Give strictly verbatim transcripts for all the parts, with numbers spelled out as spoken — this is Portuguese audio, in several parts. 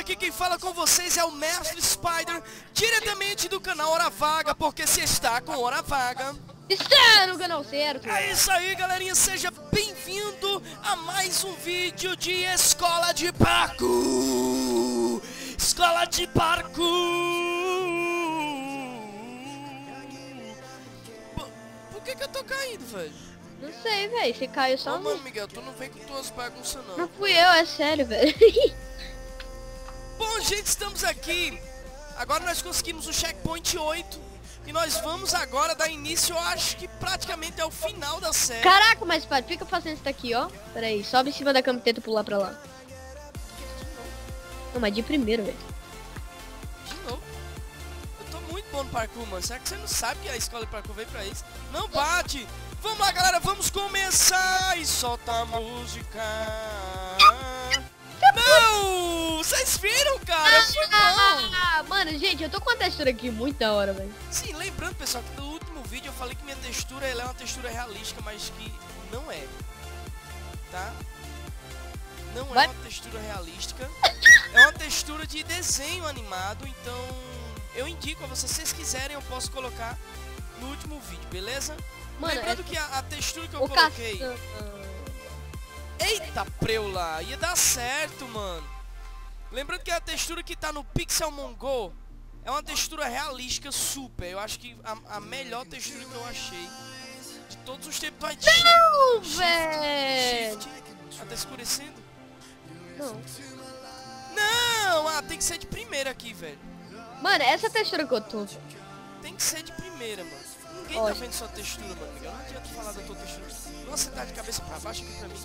aqui quem fala com vocês é o Mestre Spider, diretamente do canal Hora Vaga, porque se está com Hora Vaga... está no canal certo! É isso aí, galerinha, seja bem-vindo a mais um vídeo de Escola de Parkour! Escola de Parkour! Por que que eu tô caindo, velho? Não sei, velho, você caiu só... Ô, mano, Miguel, tu não vem com tuas bagunças, não. Não fui eu, é sério, velho. Bom, gente, estamos aqui. Agora nós conseguimos o checkpoint oito. E nós vamos agora dar início, eu acho que praticamente é o final da série. Caraca, mas, pai, fica fazendo isso daqui, ó. Pera aí, sobe em cima da cama e tenta pular pra lá. Não, mas de primeiro, velho. Bom no parkour, mano. Será que você não sabe que a escola de parkour veio pra isso? Não bate! Vamos lá, galera, vamos começar! E solta a música! Não! Vocês viram, cara? Foi bom! Mano, gente, eu tô com uma textura aqui muito da hora, velho. Sim, lembrando, pessoal, que no último vídeo eu falei que minha textura ela é uma textura realística, mas que não é. Tá? Não é uma textura realística. É uma textura de desenho animado, então... eu indico a vocês, se vocês quiserem, eu posso colocar no último vídeo, beleza? Mano, lembrando é... que a, a textura que eu o coloquei... Caçan... Eita, preula! Ia dar certo, mano! Lembrando que a textura que tá no Pixel Mongo é uma textura realística super. Eu acho que a, a melhor textura que eu achei de todos os tempos. Vai... Não, velho! Ah, tá escurecendo? Não. Não! Ah, tem que ser de primeira aqui, velho. Mano, essa textura que eu tô... tem que ser de primeira, mano. Ninguém Olha. tá vendo sua textura, mano. Eu não adianta falar da tua textura. Nossa, tá de cabeça pra baixo aqui pra mim.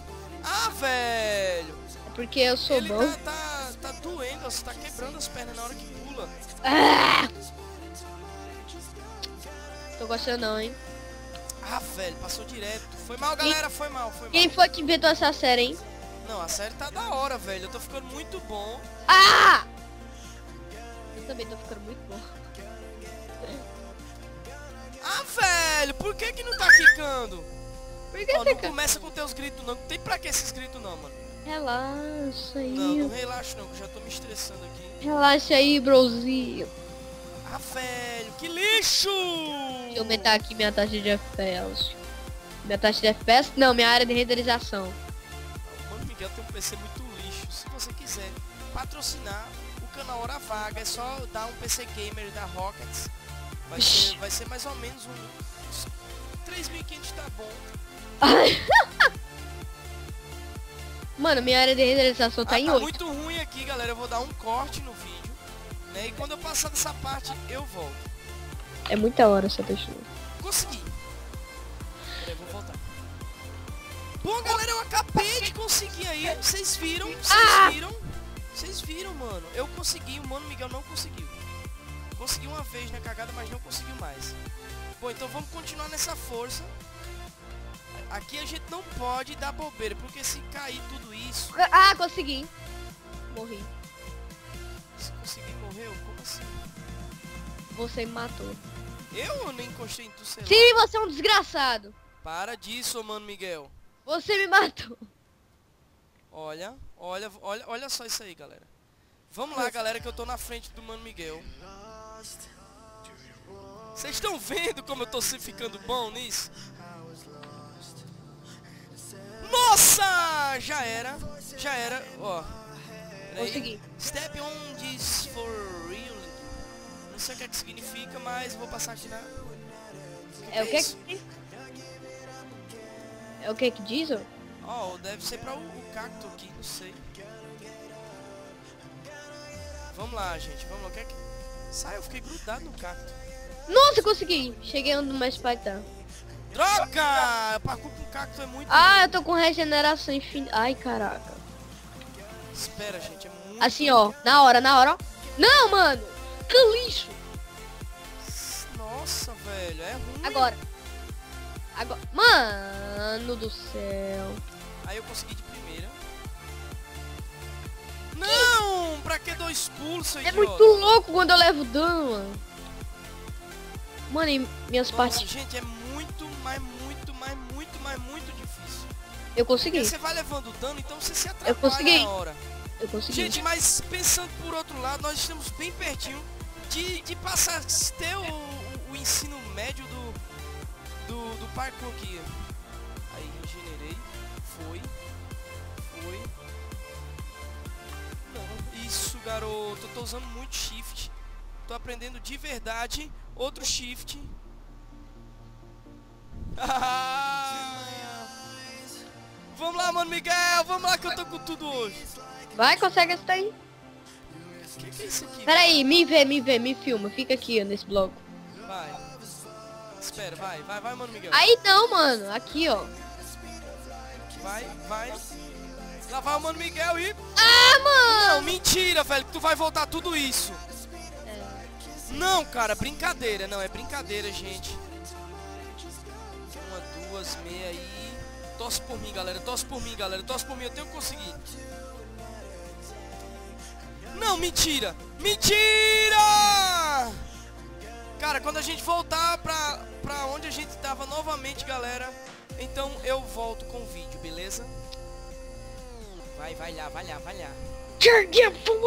Ah, velho! É porque eu sou Ele bom. Tá, tá, tá doendo, você tá quebrando as pernas na hora que pula. Ah! Tô gostando não, hein? Ah, velho, passou direto. Foi mal, galera, foi mal, foi mal. Quem foi que inventou essa série, hein? Não, a série tá da hora, velho. Eu tô ficando muito bom. Ah! Também tô ficando muito bom. Ah, velho, por que que não tá quicando? Por que oh, não começa com teus gritos não, não tem pra que esses gritos não, mano. Relaxa aí. Não, não relaxa não, que eu já tô me estressando aqui. Relaxa aí, brozinho. Ah, velho, que lixo! Deixa eu aumentar aqui minha taxa de F P S. Minha taxa de F P S? Não, minha área de renderização. Mano, Miguel tem um P C muito lixo. Se você quiser patrocinar na Hora Vaga, é só dar um P C Gamer da Rockets, vai ser, vai ser mais ou menos um três mil e quinhentos, tá bom. Mano, minha área de renderização tá ah, em tá oito. Muito ruim aqui, galera, eu vou dar um corte no vídeo, né, e quando eu passar dessa parte, eu volto. É muita hora essa textura. Consegui. Peraí, vou voltar. Bom, galera, eu acabei de conseguir aí, vocês viram, vocês viram. Vocês viram, mano? Eu consegui, o Mano Miguel não conseguiu. Conseguiu uma vez na cagada, mas não conseguiu mais. Bom, então vamos continuar nessa força. Aqui a gente não pode dar bobeira, porque se cair tudo isso... Ah, consegui. Morri. Se conseguir, morreu? Como assim? Você me matou. Eu nem encostei em tu, sei lá. Sim, você é um desgraçado. Para disso, Mano Miguel. Você me matou. Olha, olha, olha, olha só isso aí, galera. Vamos lá, galera, que eu tô na frente do Mano Miguel. Vocês estão vendo como eu tô se ficando bom nisso? Nossa! Já era, já era, ó. Consegui. Step on this for real. Não sei o que é que significa, mas vou passar aqui na... É o que é que... É o que é que diz, ó? Ó, oh, deve ser pra o, o cacto aqui, não sei. Vamos lá, gente, vamos lá. Quer que... sai, eu fiquei grudado no cacto. Nossa, consegui! Cheguei onde mais vai estar. Droga! Parkour com cacto é muito... Ah, eu tô com regeneração infinita. Ai, caraca. Espera, gente, é muito... Assim, ó, na hora, na hora, ó. Não, mano! Que lixo! Nossa, velho, é ruim. Agora. Agora... Mano do céu. Aí eu consegui de primeira. Não! Que? Pra que dois pulos, seu idiota? É muito louco quando eu levo dano, mano. Mano, e minhas Nossa, partes... gente, é muito, mas muito, mas muito, mas muito difícil. Eu consegui. Porque você vai levando dano, então você se atrapalha na hora. Eu consegui. Eu consegui. Gente, mas pensando por outro lado, nós estamos bem pertinho de, de passar, ter o, o, o ensino médio do, do, do parkour aqui. Aí, regenerei. Foi. Foi. Não. Isso, garoto. Eu tô usando muito shift. Tô aprendendo de verdade. Outro shift. Vamos lá, Mano Miguel. Vamos lá que eu tô com tudo hoje. Vai, consegue essa daí. Que que é isso aqui? Peraí, me vê, me vê, me filma. Fica aqui ó, nesse bloco. Vai. Espera, vai, vai, vai, Mano Miguel. Aí não, mano. Aqui, ó. Vai, vai. Lá vai o Mano Miguel e... Ah, mano! Não, mentira, velho. Que tu vai voltar tudo isso. Não, cara, brincadeira, não, é brincadeira, gente. Uma, duas, meia aí. Torce por mim, galera, torce por mim, galera, torce por mim, eu tenho que conseguir. Não, mentira! Mentira! Cara, quando a gente voltar pra, pra onde a gente tava novamente, galera, então eu volto com o vídeo, beleza? Vai, vai lá, vai lá, vai lá. Tá.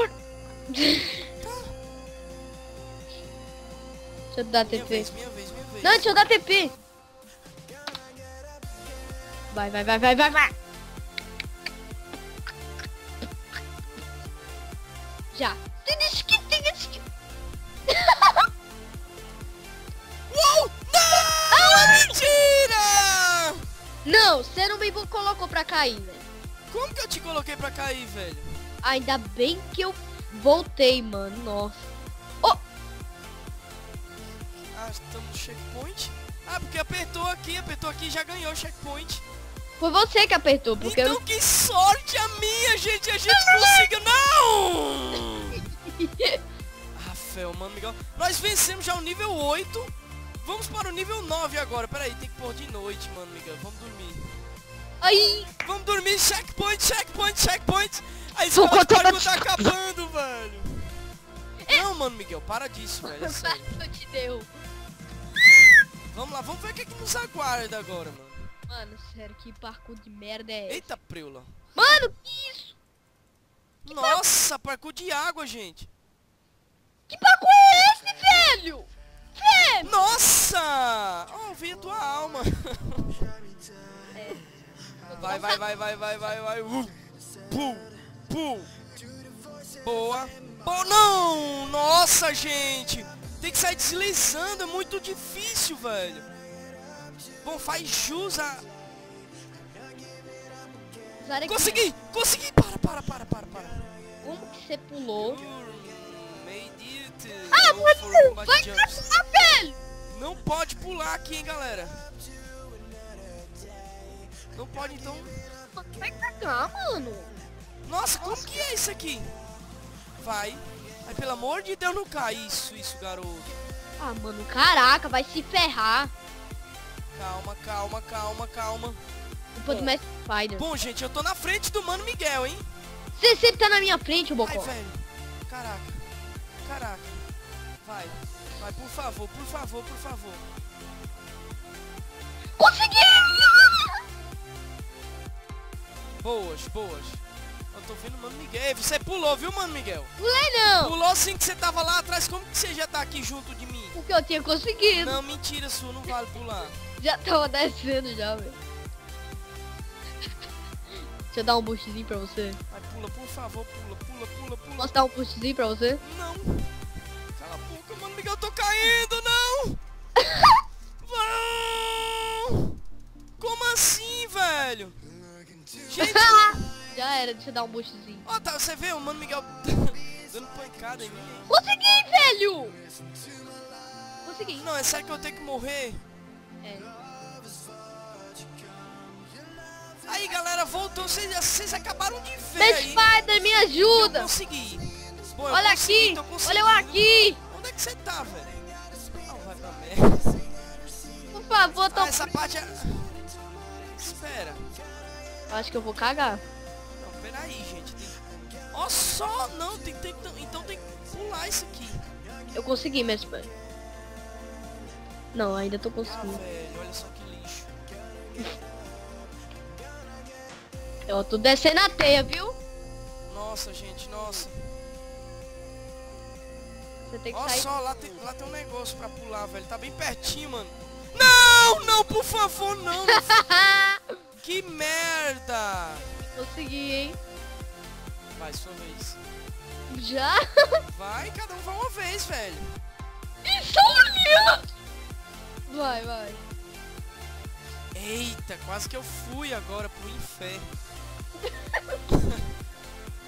Deixa eu dar T P. Minha vez, minha vez, minha vez. Não, deixa eu dar T P. Vai, vai, vai, vai, vai, vai. Já. Uou! Não! Ah! Mentira! Não, você não me colocou pra cair, velho. Como que eu te coloquei pra cair, velho? Ainda bem que eu voltei, mano. Nossa. Ah, estamos no checkpoint. Ah, porque apertou aqui, apertou aqui e já ganhou o checkpoint. Foi você que apertou, porque então eu... que sorte a minha, gente. A gente conseguiu. Não! Rafael, Mano Miguel. Nós vencemos já o nível oito. Vamos para o nível nove agora. Peraí, tem que pôr de noite, Mano Miguel. Vamos dormir. Aí. Vamos dormir. Checkpoint, checkpoint, checkpoint. A escola tá acabando, velho. Não, Mano Miguel, para disso, velho. É sério. Te deu. Vamos lá, vamos ver o que, é que nos aguarda agora, mano. Mano, sério, que parkour de merda é esse? Eita, preula. Mano, que isso? Que nossa, parkour... parkour de água, gente. Que parkour é esse, velho? Velho! Nossa! Oh, vi a tua alma. É. Vai, vai, vai, vai, vai, vai, vai. Uh, pum, pum. Boa. Boa, não! Nossa, gente! Tem que sair deslizando, é muito difícil, velho. Bom, faz jus a... Consegui! Consegui! Para, para, para, para, para. Como que você pulou? Ah, mano! Vai pular, velho! Não pode pular aqui, hein, galera. Não pode, então... Vai pra cá, mano! Nossa, como que é isso aqui? Vai. Ai, pelo amor de Deus, não cai. Isso, isso, garoto. Ah, mano, caraca, vai se ferrar. Calma, calma, calma, calma. Culpa do Mestre Spider. Bom, gente, eu tô na frente do Mano Miguel, hein? Você sempre tá na minha frente, o Bocó. Ai, velho. Caraca. Caraca. Vai. Vai, por favor, por favor, por favor. Consegui! Boas, boas. Eu tô vendo o Mano Miguel. Você pulou, viu, Mano Miguel? Pulei não! Pulou sim que você tava lá atrás. Como que você já tá aqui junto de mim? Porque eu tinha conseguido. Não, mentira sua, não vale pular. Já tava descendo já, velho. Deixa eu dar um boostzinho pra você. Vai, pula, por favor, pula, pula, pula, pula. Posso dar um boostzinho pra você? Não. Cala a boca, Mano Miguel, eu tô caindo, não! Vão! Como assim, velho? Gente... Já era, deixa eu dar um boostzinho. Ó, oh, tá, você vê o Mano Miguel dando pancada em mim. Consegui, velho! Consegui. Não, é sério que eu tenho que morrer? É. Aí, galera, voltou. Vocês, vocês acabaram de ver. Mestre Spider, me ajuda! Eu consegui. Bom, eu olha consegui, aqui! Olha eu aqui! Onde é que você tá, velho? Não, vai pra merda. Por favor, tô... Ah, essa parte é... Espera. Acho que eu vou cagar. Peraí, gente. Ó, tem... só não, tem, tem, então tem que pular isso aqui. Eu consegui, mesmo. Não, ainda tô conseguindo. Ah, velho, olha só que lixo. Eu tô descendo a teia, viu? Nossa. Nossa, gente, nossa. Você tem que olha sair... só, lá tem, lá tem um negócio pra pular, velho. Tá bem pertinho, mano. Não, não, por favor, não. Que merda. Consegui, hein. Vai, sua vez. Já? Vai, cada um vai uma vez, velho. Isso, vai, vai. Eita, quase que eu fui agora pro inferno.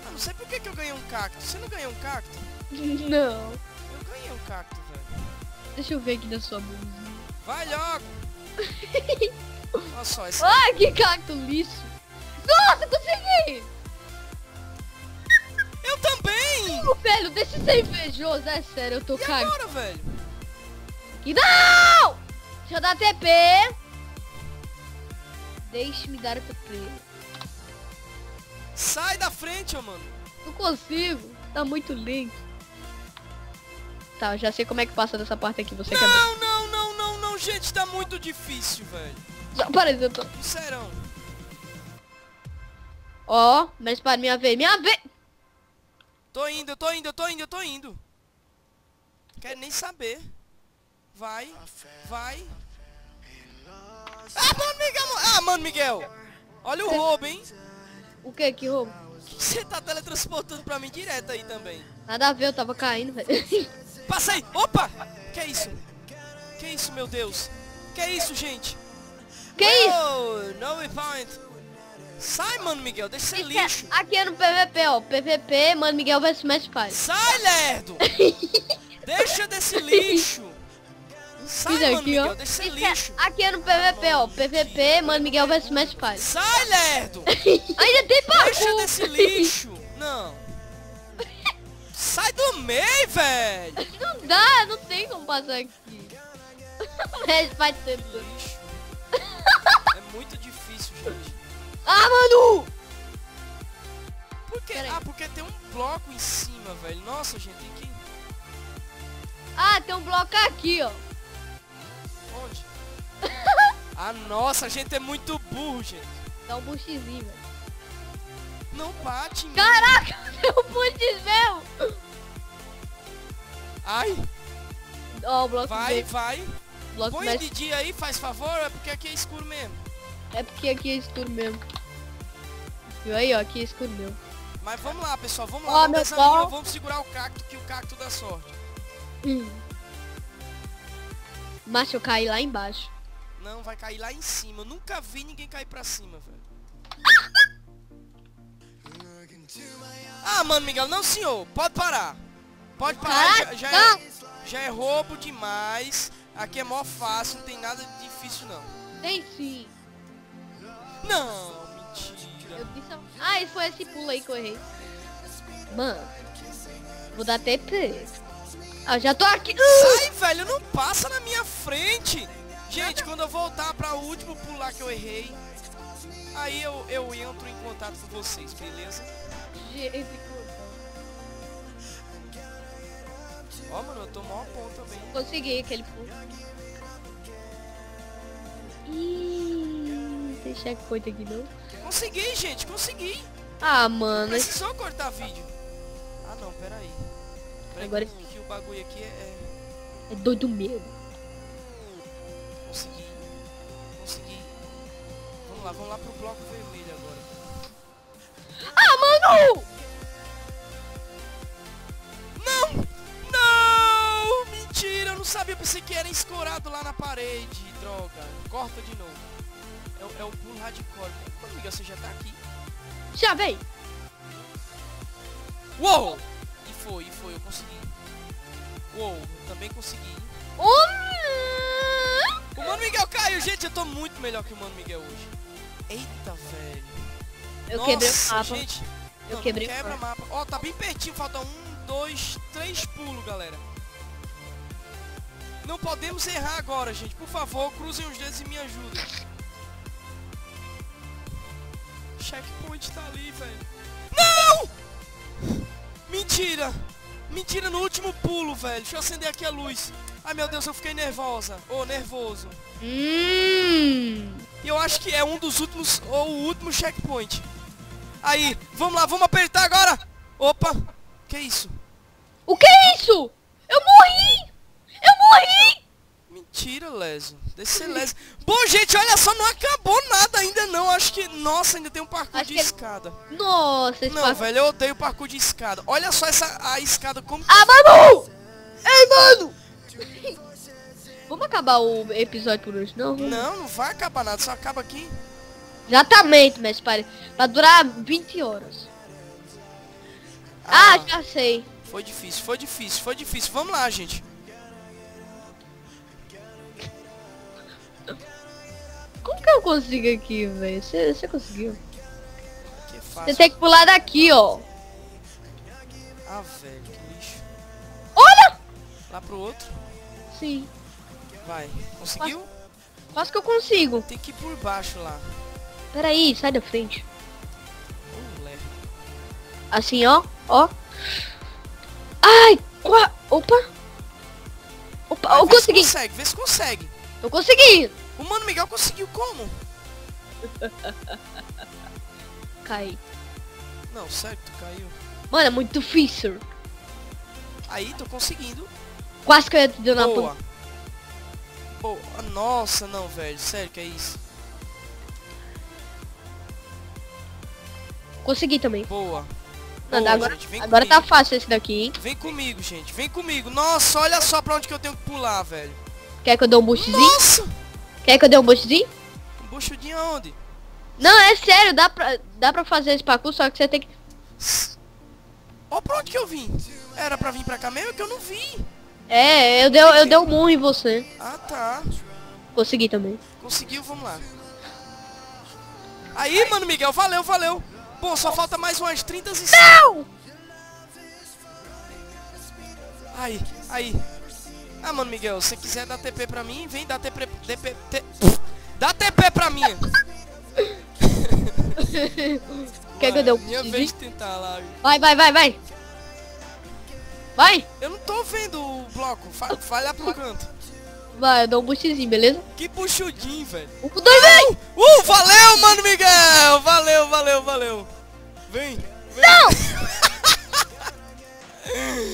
Ah, não sei por que que eu ganhei um cacto. Você não ganhou um cacto? Não. Eu ganhei um cacto, velho. Deixa eu ver aqui da sua blusinha. Vai logo. Olha só esse... Ah, que cacto lixo. Nossa, consegui! Eu também! Não, velho, deixa de ser invejoso, é sério, eu tô cagando. E agora, velho? Que não! Deixa eu dar T P. Deixe-me dar o T P. Sai da frente, ó, mano. Não consigo. Tá muito lento. Tá, eu já sei como é que passa dessa parte aqui. Você não, quer... não, não, não, não, gente. Tá muito difícil, velho. Já, para aí, eu tô... Serão. Ó, oh, mas para minha vez. Minha vez. Tô indo, eu tô indo, eu tô indo, eu tô indo. Quero nem saber. Vai, vai. Ah, Mano Miguel! Ah, Mano Miguel! Olha o roubo, hein? O que? Que roubo? Você tá teletransportando pra mim direto aí também. Nada a ver, eu tava caindo, velho. Passei! Opa! Que isso? Que isso, meu Deus? Que isso, gente? Que oh, isso? No point. Sai, Mano Miguel, deixa ser lixo. É, aqui é no P V P, ó. P V P, Mano Miguel versus Mestre Spider. Sai, lerdo! Deixa desse lixo! Sai, Mano aqui, Miguel, ó. Deixa ser lixo. É, aqui é no P V P, ó. P V P, Mano Miguel versus Mestre Spider. Sai, lerdo! Ainda tem barulho! Deixa desse lixo! Não! Sai do meio, velho! Não dá, não tem como passar aqui. Mestre Spider tem lixo. É muito difícil, gente. Ah, mano! Por quê? Ah, porque tem um bloco em cima, velho. Nossa, gente, tem que... Ah, tem um bloco aqui, ó. Onde? Ah, nossa, a gente é muito burro, gente. Dá um boostzinho, velho. Não bate, mano. Caraca, deu um boost meu. Ai. Ó, oh, o bloco vai, mesmo. Vai. Bloco põe mesmo. De dia aí, faz favor, é porque aqui é escuro mesmo. É porque aqui é escuro mesmo. Viu aí, ó, aqui é escuro mesmo. Mas vamos lá, pessoal, vamos lá. Ó, vamos, dessa linha, vamos segurar o cacto, que o cacto dá sorte. Hum. Mas eu caí lá embaixo. Não, vai cair lá em cima. Eu nunca vi ninguém cair pra cima, velho. Ah, Mano Miguel, não senhor. Pode parar. Pode parar. Já, já, é, já é roubo demais. Aqui é mó fácil, não tem nada de difícil, não. Tem sim. Não, mentira. Eu disse... Ah, esse foi esse pulo aí que eu errei. Mano, vou dar T P. Ah, já tô aqui. Uh! Sai, velho, não passa na minha frente. Gente, quando eu voltar pra último pular que eu errei, aí eu, eu entro em contato com vocês, beleza? Gente, ó, mano, eu tô mó ponto também. Consegui aquele pulo. Ih, tem checkpoint aqui não? Consegui, gente, consegui. Ah, mano. Precisou cortar vídeo. Ah, não, peraí. Peraí agora... que o bagulho aqui é... É doido mesmo. Consegui. Consegui. Vamos lá, vamos lá pro bloco vermelho agora. Ah, mano! Não! Não! Mentira, eu não sabia, pensei que era escorado lá na parede. Droga. Corta de novo. É, é o pulo hardcore. Mano, amiga, você já tá aqui? Já vem! Uou! Foi, foi, eu consegui. Uou, eu também consegui. O Mano Miguel caiu, gente, eu tô muito melhor que o Mano Miguel hoje. Eita, velho. Eu nossa, quebrei o mapa. Gente. Eu não, quebrei não quebra o mapa. Ó, oh, tá bem pertinho, falta um, dois, três pulos, galera. Não podemos errar agora, gente. Por favor, cruzem os dedos e me ajudem. Checkpoint tá ali, velho. Não! Mentira! Mentira, no último pulo, velho. Deixa eu acender aqui a luz. Ai, meu Deus, eu fiquei nervosa. Ô, oh, nervoso. Hum. Eu acho que é um dos últimos, ou o último checkpoint. Aí, vamos lá, vamos apertar agora. Opa! Que isso? O que é isso? Eu morri! Eu morri! Mentira, Leso. Deixa ser Leso. Bom, gente, olha só, não acabou nada ainda não. Acho que... Nossa, ainda tem um parkour de escada. Ele... Nossa, esse Não, parkour... velho, eu odeio parkour de escada. Olha só essa a escada como... Ah, mano! Ei, mano! Vamos acabar o episódio por hoje, não? Não, não vai acabar nada. Só acaba aqui. Exatamente, Mestre Spider. Pra durar vinte horas. Ah, ah, já sei. Foi difícil, foi difícil, foi difícil. Vamos lá, gente. Como que eu consigo aqui, velho? Você conseguiu? Você tem que pular daqui, ó. Ah, velho, que lixo. Olha! Lá pro outro? Sim. Vai. Conseguiu? Quase que eu consigo. Tem que ir por baixo lá. Peraí, sai da frente. Assim, ó, ó. Ai, qua... Opa. Opa, ah, eu vê consegui. Se consegue, vê se consegue. Eu consegui. O Mano Miguel conseguiu como? Cai. Não, sério, tu caiu. Mano, é muito difícil. Aí, tô conseguindo. Quase que eu ia te dar na boa. Boa. Nossa, não, velho. Sério, que é isso? Consegui também. Boa. Nada, boa, agora gente, agora comigo. Tá fácil esse daqui, hein? Vem comigo, gente. Vem comigo. Nossa, olha só pra onde que eu tenho que pular, velho. Quer que eu dê um boostzinho? Nossa! Quer que eu dê um boostzinho? Um boostzinho aonde? Não, é sério. Dá pra, dá pra fazer esse parkour, só que você tem que... Ó pra onde que eu vim. Era pra vir pra cá mesmo que eu não vi. É, eu dei, eu dei um murro em você. Ah, tá. Consegui também. Conseguiu, vamos lá. Aí, Mano Miguel, valeu, valeu. Bom, só falta mais umas trinta e cinco. Não! Aí, aí. Ah, Mano Miguel, se quiser dar T P pra mim, vem dar T P... T P... T... Dá T P pra mim! Quer que eu dê um... Minha vez de tentar lá. Vai, vai, vai, vai! Vai! Eu não tô vendo o bloco. Fa falha pro canto. Vai, eu dou um boostzinho, beleza? Que puxudinho, velho. Um, dois, vem! Uh, valeu, Mano Miguel! Valeu, valeu, valeu. Vem, vem. Não!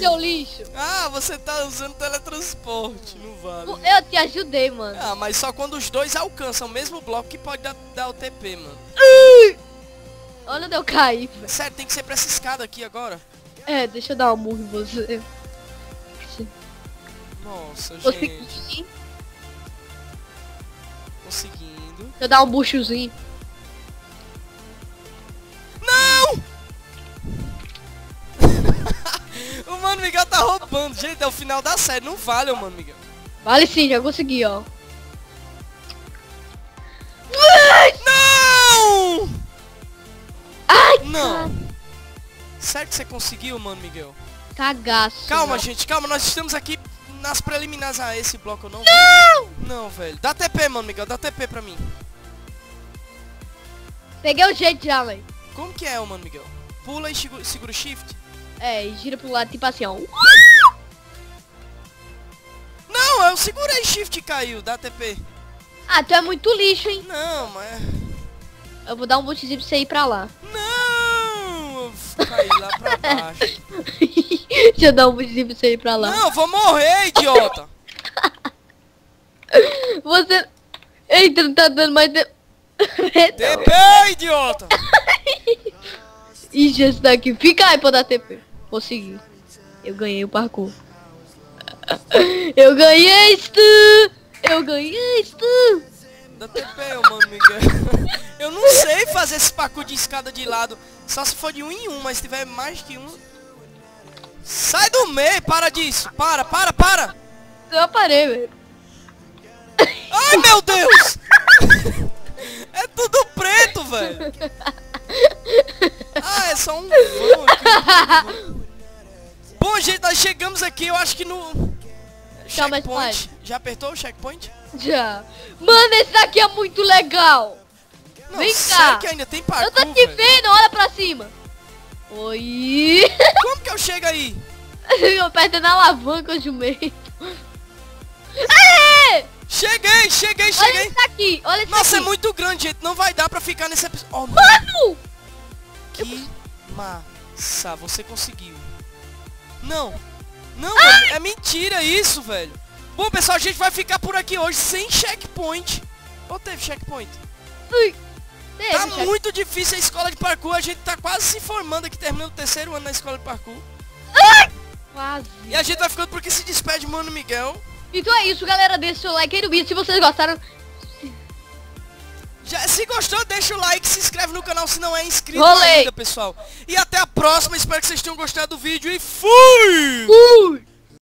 Seu lixo. Ah, você tá usando teletransporte, não vale. Eu te ajudei, mano. Ah, mas só quando os dois alcançam o mesmo bloco que pode dar, dar o T P, mano. Uh! Olha onde eu caí, velho. Sério, tem que ser pra essa escada aqui agora. É, deixa eu dar um murro em você. Nossa, consegui. Gente. Conseguindo. Deixa eu dar um buchozinho. Não! O Mano Miguel tá roubando. Gente, é o final da série. Não vale, o Mano Miguel. Vale sim, já consegui, ó. Não! Ai, não. Cara. Sério que você conseguiu, Mano Miguel? Cagaço. Calma, não. Gente, calma. Nós estamos aqui... Nas preliminares a ah, esse bloco eu não... Não! Não, velho. Dá T P, Mano Miguel. Dá T P pra mim. Peguei o jeito já, velho. Como que é, Mano Miguel? Pula e segura o shift? É, e gira pro lado, tipo assim, ó. Não, eu segurei shift e caiu. Dá T P. Ah, tu é muito lixo, hein? Não, mas... Eu vou dar um bootzinho pra você ir pra lá. Não! Eu caí lá pra baixo. Deixa eu dar um bootzinho pra você ir pra lá. Não, eu vou morrer, idiota. Você... Eita, não tá dando mais... T P, idiota. Ixi, esse daqui. Fica aí pra dar T P. Consegui. Eu ganhei o parkour. Eu ganhei isto. Eu ganhei isto. Dá T P, Mano Miguel. Eu não sei fazer esse parkour de escada de lado. Só se for de um em um, mas se tiver mais que um... Sai do meio, para disso. Para, para, para. Eu parei, velho. Ai, meu Deus. É tudo preto, velho. Ah, é só um... Bom, gente, nós chegamos aqui, eu acho que no... Checkpoint. Já apertou o checkpoint? Já. Mano, esse daqui é muito legal. Não, vem cá. Que ainda tem parkour, eu tô te vendo, velho. Olha pra cima. Oi! Como que eu chego aí? Eu perto na alavanca de meio. Cheguei, cheguei, cheguei! Olha isso aqui, olha isso. Nossa, aqui. É muito grande, gente. Não vai dar pra ficar nesse episódio. Oh, mano! Mano! Que eu... Nossa, você conseguiu. Não. Não, velho, é mentira isso, velho. Bom, pessoal, a gente vai ficar por aqui hoje sem checkpoint. Ou teve checkpoint? Ui. Teve tá check... muito difícil a escola de parkour. A gente tá quase se formando aqui, terminando o terceiro ano na escola de parkour. Ai. Quase. E a gente vai ficando por aqui, se despede, Mano Miguel. Então é isso, galera. Deixa o seu like aí no vídeo se vocês gostaram. Já, se gostou, deixa o like, se inscreve no canal se não é inscrito ainda, pessoal. E até a próxima. Espero que vocês tenham gostado do vídeo e fui! Fui!